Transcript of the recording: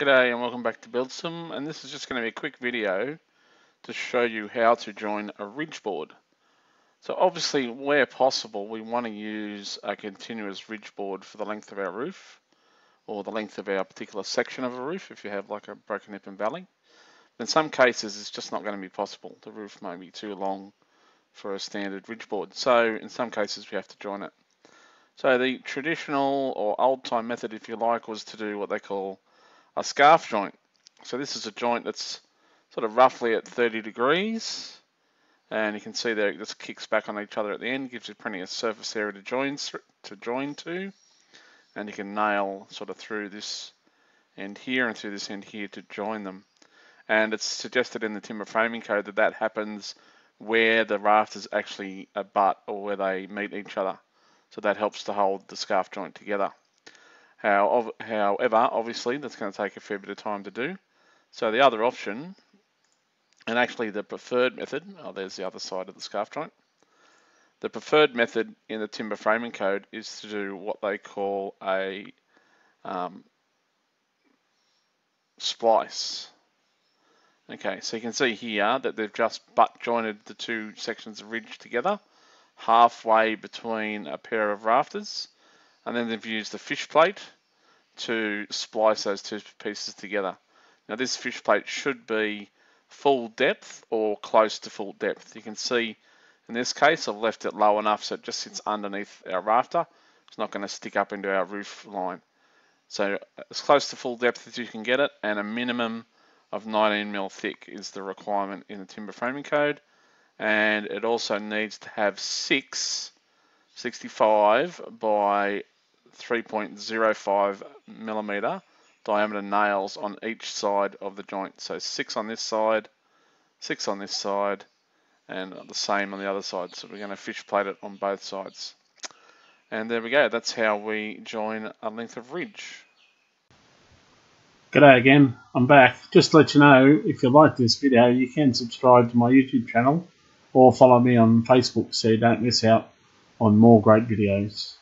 G'day and welcome back to Buildsum, and this is just going to be a quick video to show you how to join a ridge board. So obviously where possible we want to use a continuous ridge board for the length of our roof or the length of our particular section of a roof if you have like a broken hip and valley. In some cases it's just not going to be possible. The roof may be too long for a standard ridge board, so in some cases we have to join it. So the traditional or old time method, if you like, was to do what they call a scarf joint. So this is a joint that's sort of roughly at 30 degrees, and you can see there it just kicks back on each other at the end, gives you plenty of surface area to join to, and you can nail sort of through this end here and through this end here to join them. And it's suggested in the timber framing code that that happens where the rafters actually abut or where they meet each other, so that helps to hold the scarf joint together. However, obviously that's going to take a fair bit of time to do. So the other option, and actually the preferred method, oh, there's the other side of the scarf joint. The preferred method in the timber framing code is to do what they call a splice. Okay, so you can see here that they've just butt jointed the two sections of ridge together, halfway between a pair of rafters. And then they've used the fish plate to splice those two pieces together. Now this fish plate should be full depth or close to full depth. You can see in this case I've left it low enough so it just sits underneath our rafter. It's not going to stick up into our roof line. So as close to full depth as you can get it, and a minimum of 19mm thick is the requirement in the timber framing code. And it also needs to have 65 by 3.05 millimeter diameter nails on each side of the joint. So 6 on this side, 6 on this side, and the same on the other side. So we're going to fish plate it on both sides. And there we go. That's how we join a length of ridge. G'day again. I'm back. Just to let you know, if you like this video, you can subscribe to my YouTube channel or follow me on Facebook so you don't miss out on more great videos.